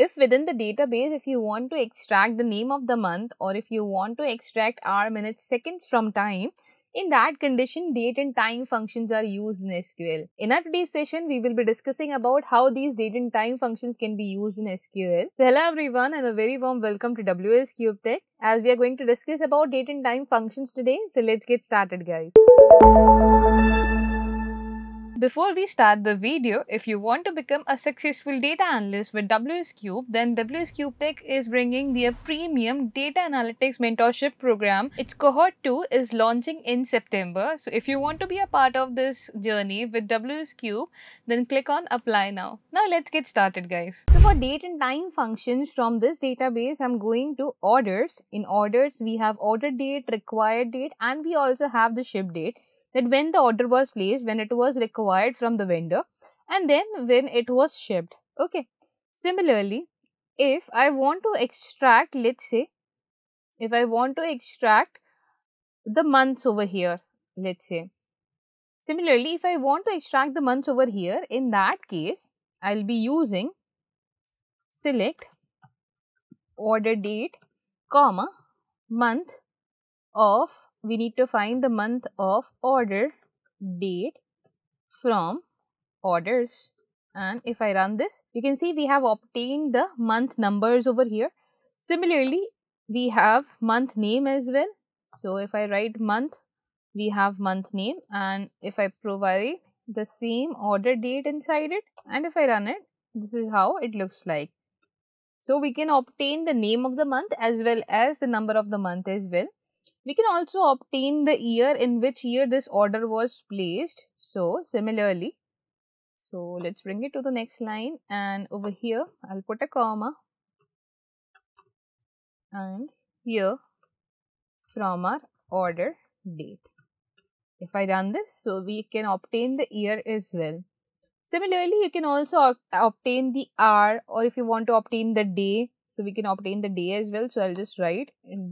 if within the database, if you want to extract the name of the month or if you want to extract hour, minutes, seconds from time, in that condition, date and time functions are used in SQL. In our today's session, we will be discussing about how these date and time functions can be used in SQL. So hello everyone, and a very warm welcome to WsCube Tech. As we are going to discuss about date and time functions today, so let's get started guys. Before we start the video, if you want to become a successful data analyst with WsCube, then WsCube Tech is bringing their premium data analytics mentorship program. Its cohort 2 is launching in September. So if you want to be a part of this journey with WsCube, then click on apply now. Now let's get started guys. So for date and time functions from this database, I'm going to orders. In orders, we have order date, required date, and we also have the ship date. That when the order was placed, when it was required from the vendor, and then when it was shipped. Okay. Similarly, if I want to extract, let's say, if I want to extract the months over here, let's say. Similarly, if I want to extract the months over here, in that case, I'll be using select order date, comma, month of, we need to find the month of order date from orders, and if I run this, you can see we have obtained the month numbers over here. Similarly, we have month name as well. So if I write month, we have month name, and if I provide the same order date inside it, and if I run it, this is how it looks like. So we can obtain the name of the month as well as the number of the month as well. We can also obtain the year, in which year this order was placed. So similarly, so let's bring it to the next line, and over here I'll put a comma, and here from our order date. If I run this, so we can obtain the year as well. Similarly, you can also obtain the hour, or if you want to obtain the day, so we can obtain the day as well. So I'll just write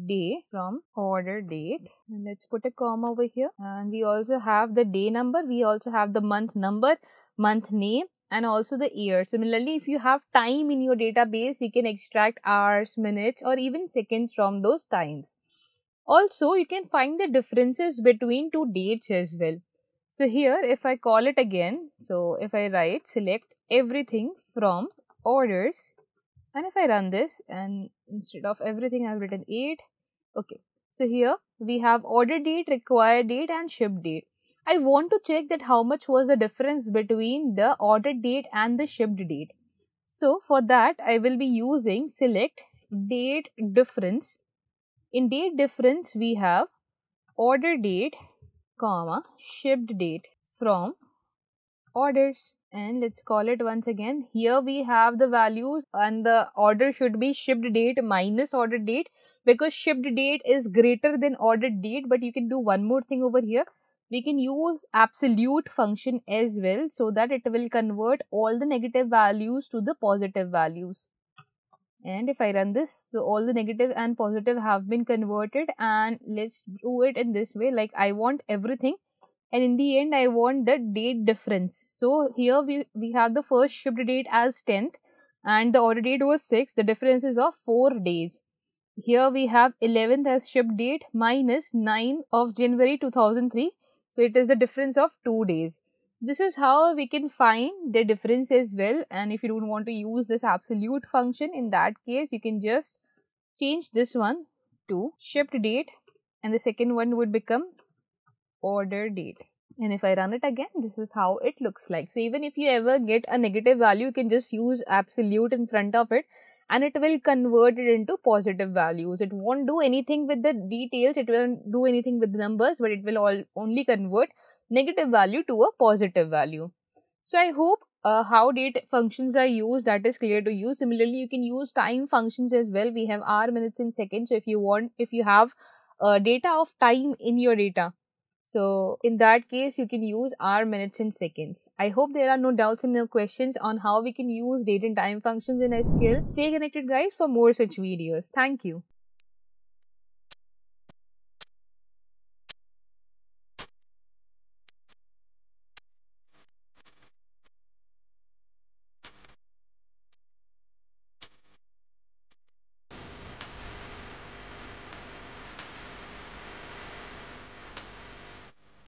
day from order date, and let's put a comma over here, and we also have the day number, we also have the month number, month name, and also the year. Similarly, if you have time in your database, you can extract hours, minutes, or even seconds from those times. Also, you can find the differences between two dates as well. So here, if I call it again, so if I write select everything from orders, and if I run this, and instead of everything, I've written 8. Okay. So here we have order date, required date, and ship date. I want to check that how much was the difference between the order date and the shipped date. So for that, I will be using select date difference. In date difference, we have order date, comma, shipped date from orders. And let's call it once again. Here we have the values, and the order should be shipped date minus order date, because shipped date is greater than order date. But you can do one more thing over here. We can use absolute function as well, so that it will convert all the negative values to the positive values. And if I run this, so all the negative and positive have been converted. And let's do it in this way, like I want everything, and in the end I want the date difference. So here we have the first shipped date as 10th, and the order date was 6. The difference is of 4 days. Here we have 11th as shipped date minus 9 of January 2003. So it is the difference of 2 days. This is how we can find the difference as well. And if you don't want to use this absolute function, in that case you can just change this one to shipped date, and the second one would become order date. And if I run it again, this is how it looks like. So even if you ever get a negative value, you can just use absolute in front of it, and it will convert it into positive values. It won't do anything with the details, it won't do anything with the numbers, but it will only convert negative value to a positive value. So I hope how date functions are used, that is clear to you. Similarly, you can use time functions as well. We have hour, minutes, and seconds. So if you have data of time in your data, so in that case, you can use hour, minutes, and seconds. I hope there are no doubts and no questions on how we can use date and time functions in SQL. Stay connected guys for more such videos. Thank you.